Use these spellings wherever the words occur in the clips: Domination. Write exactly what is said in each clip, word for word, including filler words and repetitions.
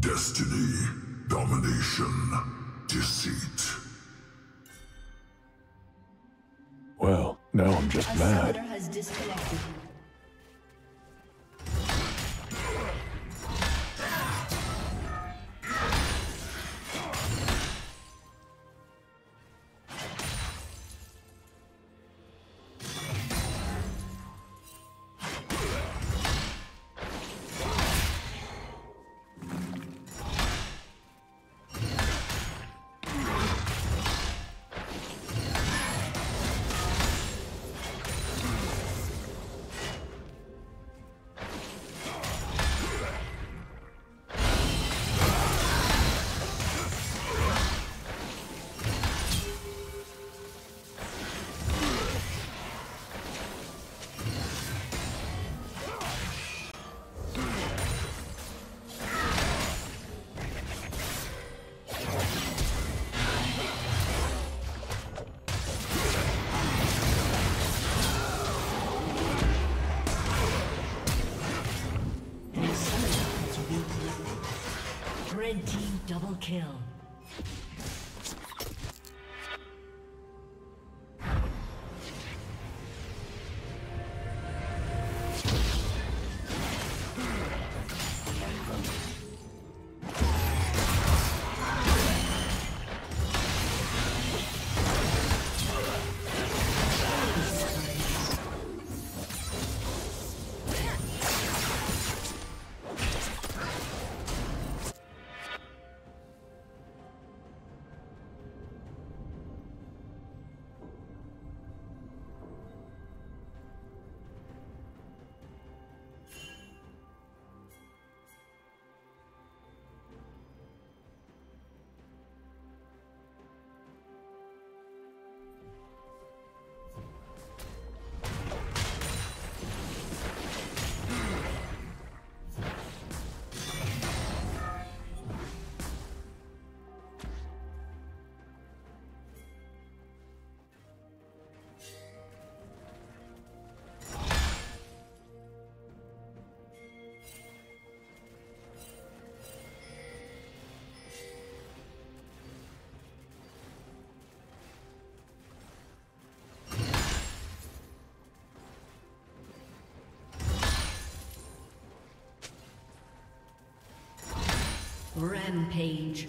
Destiny, domination, deceit. Well, now I'm just mad. A summoner has disconnected. Red team double kill. Rampage.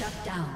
Shut down.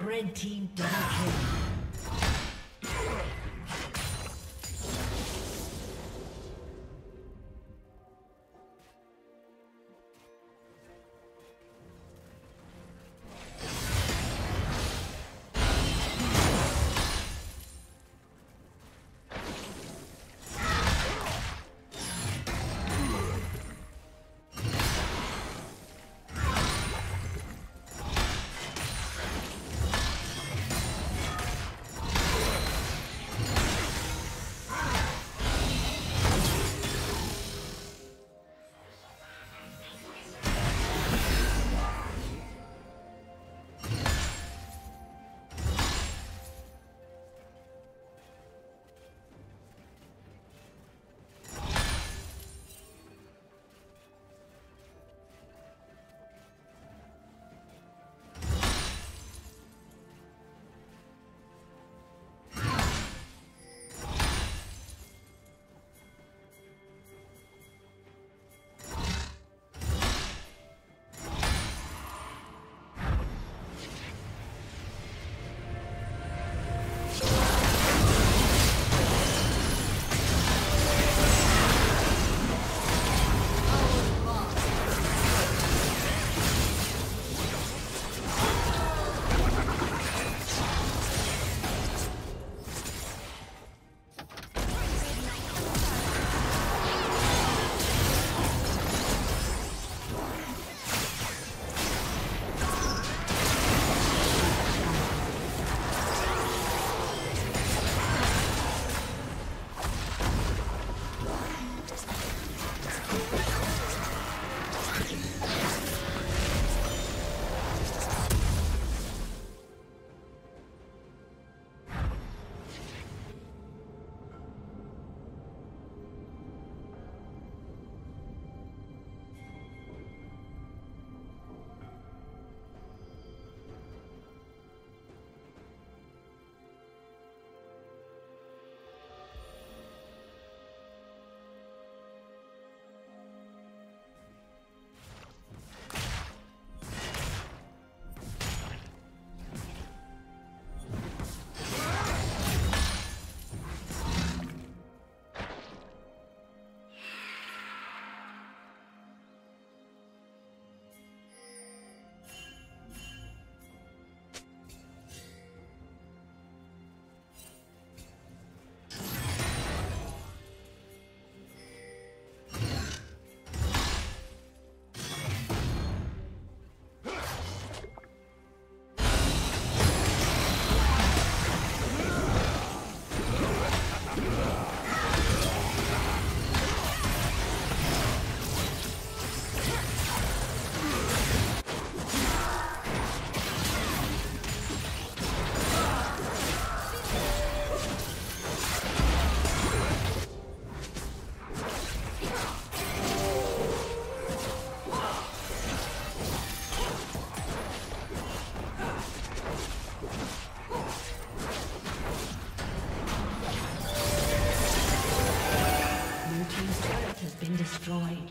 Red team double kill. been destroyed.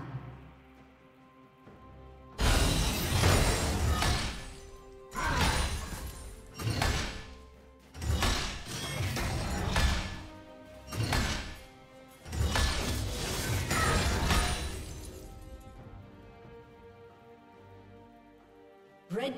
Red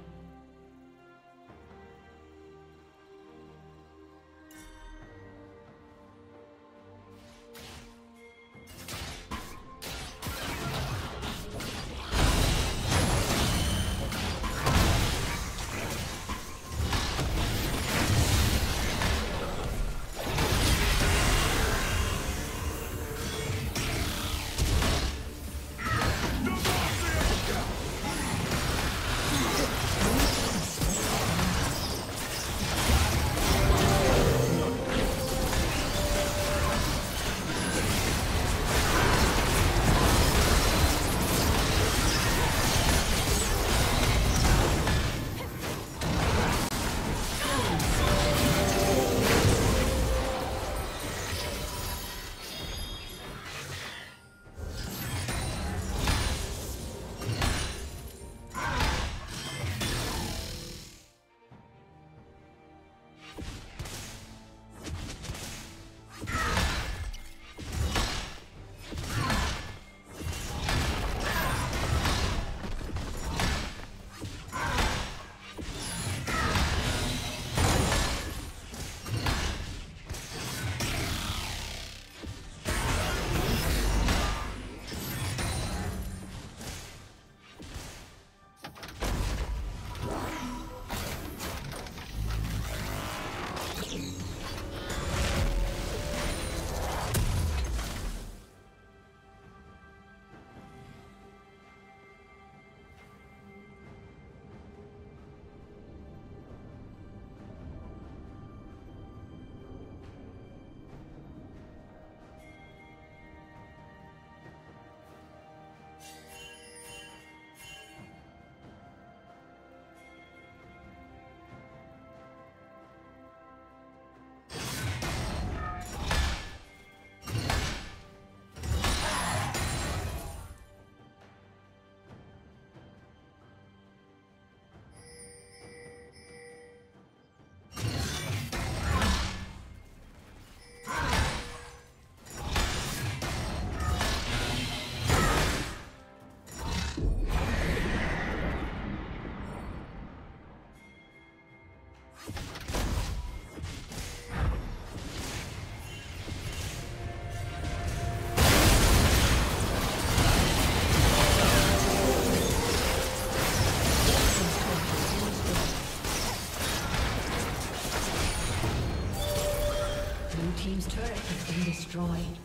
Team's turret has been destroyed.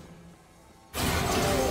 Thank you.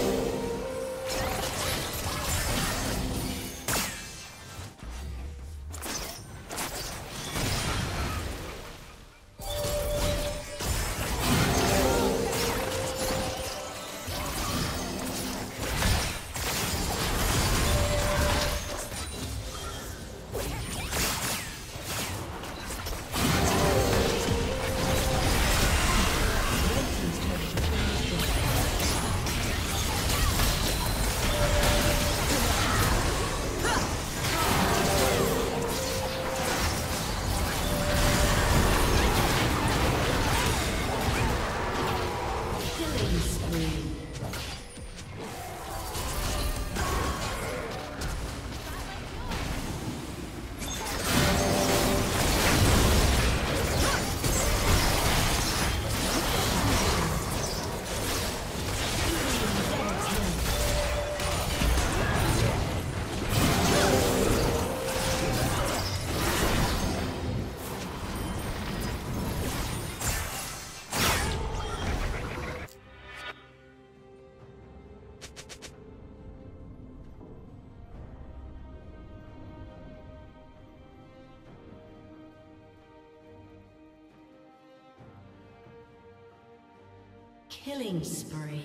Killing spree.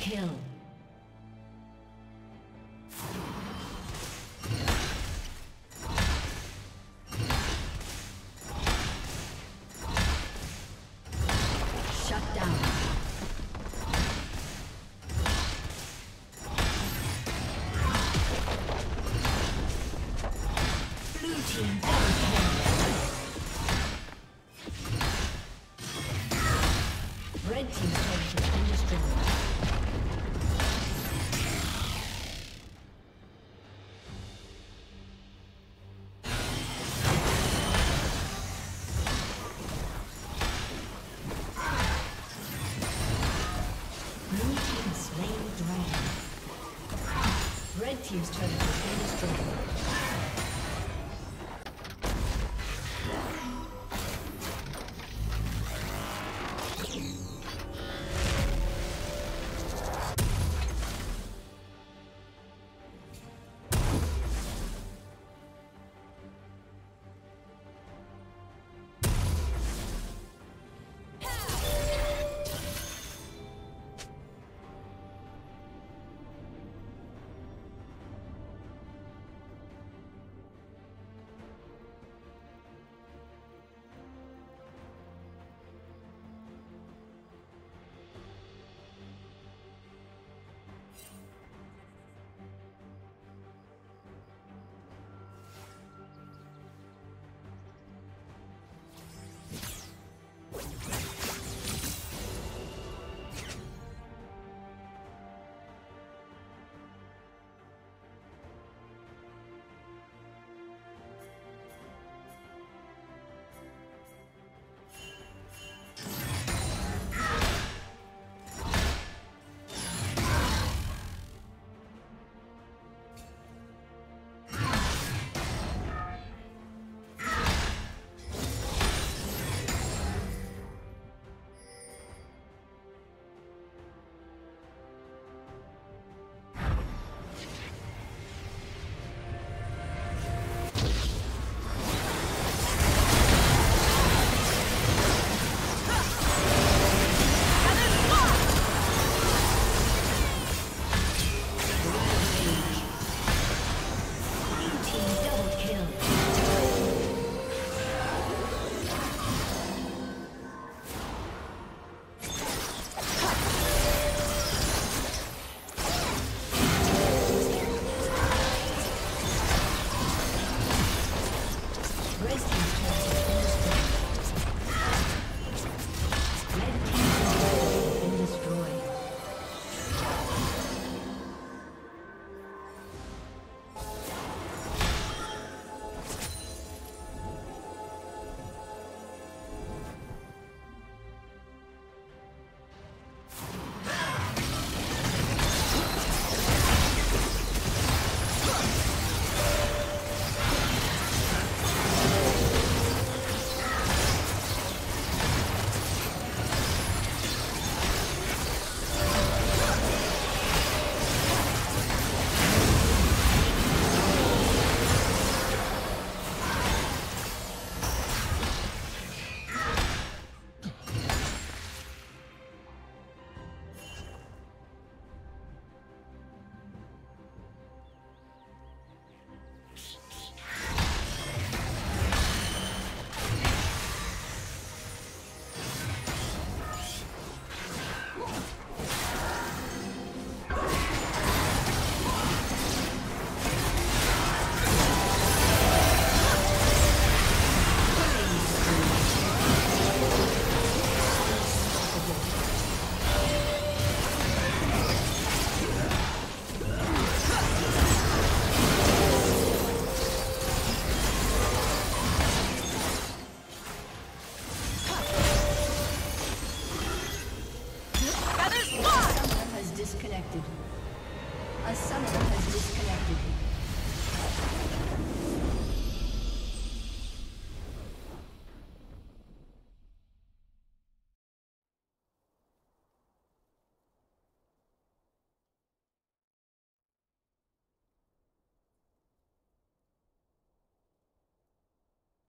Kill. Shut down. Blue team double kill. Red team turret has been destroyed. Red team's turret has been destroyed.